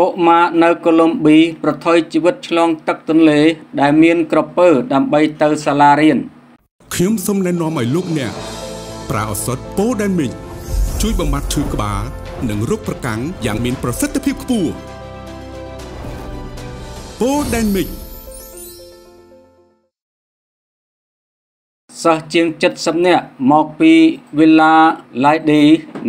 ก็มาเนโคลมบีประทอยชีวิตฉลองตักตุนเลได้เมียนกรอบเปอร์ดำใบเตอร์ซาลาเรียนเขียมส้มในน้องใหม่ลูกเนี่ยปราศรัตโป้ดันมิช่วยบำบัดถือกระบาหนึ่งรูปประกังอย่างมีประสิทธิภาพปูโป้ดันมิสะเจียงจัดสำเนียมอกปีเวลาหลายดี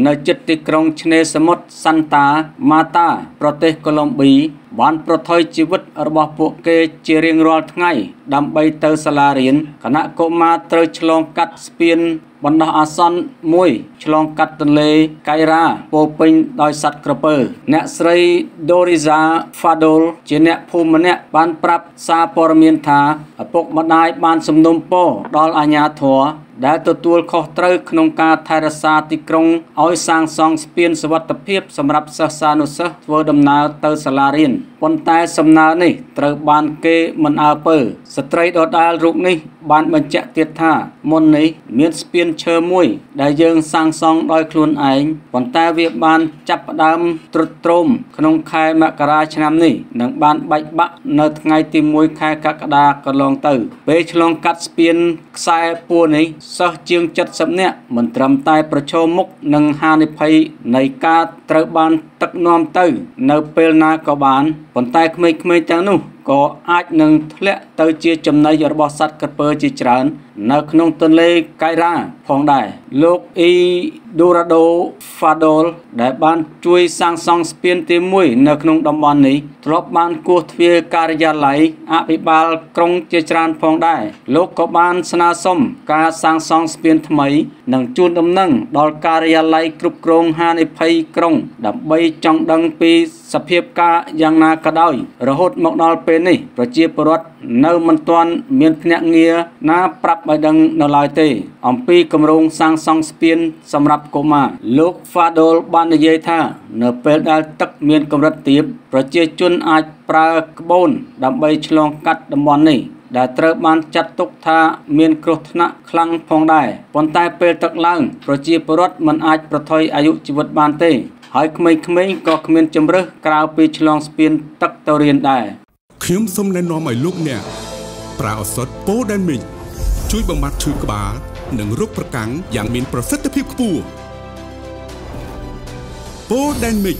ในจิตติกรงชเนสมดซันตามาตาประเทศโคลอมบีบานประทอยชีวิตระบบพวกเกเจริญรอดง่ายดำใบเตอร์สลาเรียนคณะกมาเตอร์ฉลองกัดสเปียนบรรดาอาซันมวยฉลองกัดตันเลไกราโปปิงดอยสัตว์กระเปอร์เนสไรโดริซาฟาโดลเจเนภูมิเนบานปรับซาปรเมียนทาปกมาได้บานสมนมโปดอลอาญาถัวได้ตัวข้อเตอร์ขนมกาไทรศาสติกรงอ้อยสร้างซองสเปียนสวัสดิเพียบสำหรับศาสนุสเวอร์ดำนาเตอร์สลาเรียนปนแต่สำนานี่เตอร์บานเกมันอาเปอร์สตรีดอดาลุกนี่บานบรรจักเตียท่ามนนี่เมียนสเปียนเชอร์มวยได้ยิงสร้างซองลอยคลุนไอปนแต่เวียบานจับดำตรุตรมขนมไข่มะกราชนามนี่หนังบานใบบะเนื้อไงตีมวยไข่กักดากระลองเตอร์เปชลองกัดสเปียนสายปูนี่สะเจียงจัดสำเนียเหมือนตรำตายประชมมุกหนึ่งฮานิภัยในกาเตอร์บานตักนอมเตอร์ในเปลนากบานปนตายไม่จังนู่ก็อาจหนึ่งเละเตอร์เจียจำในยอดบอสัตกระเปอร์จิจรันในขนมต้นเลไกราพองได้โลกอีดูราโดฟาโดลได้บานช่วยสร้างซองสเปียนตีมุยในขนมดำบานนี้ทลบบานกูทเวการยาไหลอาภิบาลกรงจิจรันพองได้โลกกบานสนาสมการสร้างซองสเปียนทำไมหนึ่งจูนดำนั่งดอลการยาไหลกรุบกรงฮาในไพกรงดับใบจังดังปีสเพียบกาอย่างนากระดอยระหดหมอกดอลเป็นนี่ประเจี๊ยบรถเนื้อมันตอนเมียนพเนเงียน้าปรับไปดังนลายเตอมปีกำรงสร้างซองสเปียนสำหรับกมาลูกฟาโดลบานเยท่าเนื้อเป็ดได้ตักเมียนกำรัดตีบประเจี๊ยจุนอาจปลากบนดำใบฉลองกัดดำบอลนี่ได้เติบมันจัดตุกทาเมียนกรุธนะคลังพองได้ปนตายเปรตตักลังประเจี๊ยบรถมันอาจประทอยอายุชีวิตบานเตหายขมิ้นก็ขมิ้นจำเริกกล่าวปีฉลองสเปียนตักเตอเรียนได้เขียมส้มในน้องใหม่ลูกเนี่ยปราศรัตโป้ดันมิช่วยบำบัดถือกระบาหนึ่งรูปประกังอย่างมีประสิทธิภาพปูโป้ดันมิ